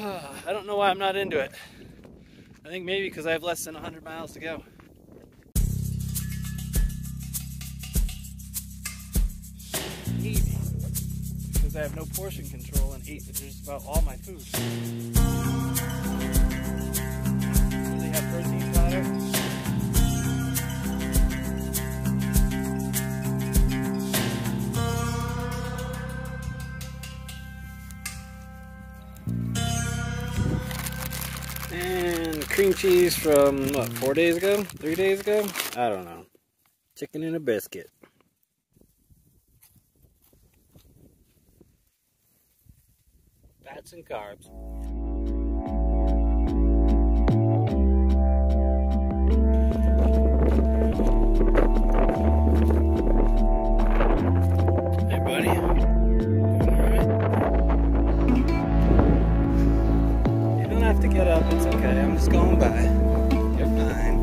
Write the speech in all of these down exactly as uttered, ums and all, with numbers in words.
I don't know why I'm not into it. I think maybe because I have less than one hundred miles to go. Eat, because I have no portion control and eat just about all my food. They have protein powder. And cream cheese from, what, four days ago? Three days ago? I don't know. Chicken and a biscuit. Fats and carbs. Hey, buddy. To get up, it's okay. I'm just going by. You're fine.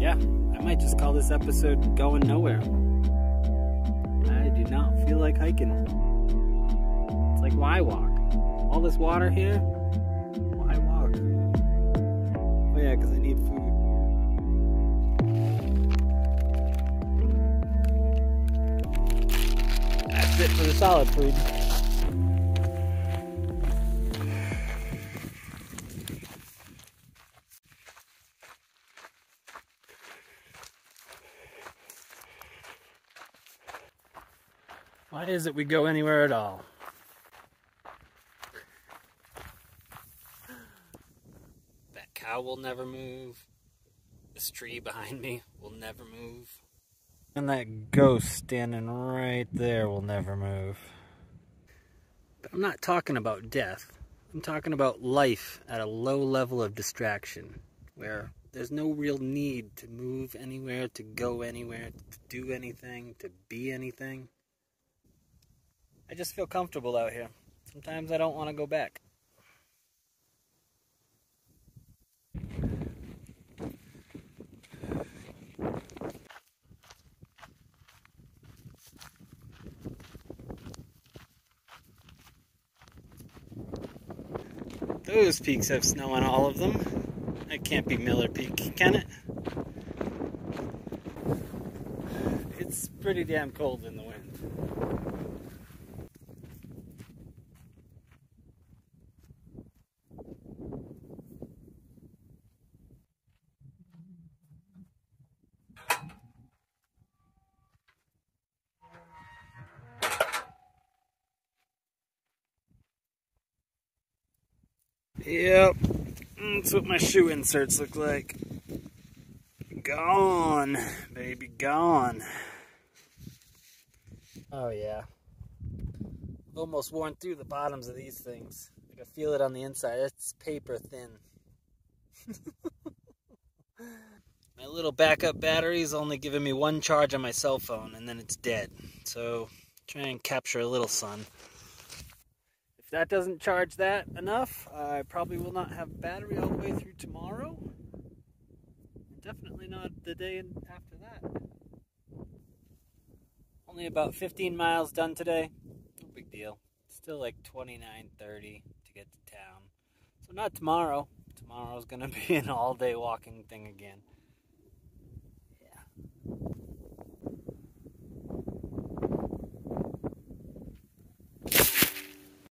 Yeah, I might just call this episode Going Nowhere. I do not feel like hiking. Like, why walk? All this water here? Why walk? Oh yeah, because I need food. That's it for the solid food. Why is it we go anywhere at all? Cow will never move. This tree behind me will never move. And that ghost standing right there will never move. But I'm not talking about death. I'm talking about life at a low level of distraction, where there's no real need to move anywhere, to go anywhere, to do anything, to be anything. I just feel comfortable out here. Sometimes I don't want to go back. Those peaks have snow on all of them. It can't be Miller Peak, can it? It's pretty damn cold in the wind. Yep, that's what my shoe inserts look like. Gone, baby, gone. Oh yeah. I've almost worn through the bottoms of these things. I can feel it on the inside. It's paper thin. My little backup battery's only giving me one charge on my cell phone, and then it's dead. So try and capture a little sun. If that doesn't charge that enough, I probably will not have battery all the way through tomorrow. Definitely not the day after that. Only about fifteen miles done today. No big deal. Still like twenty-nine, thirty to get to town. So not tomorrow. Tomorrow's going to be an all-day walking thing again.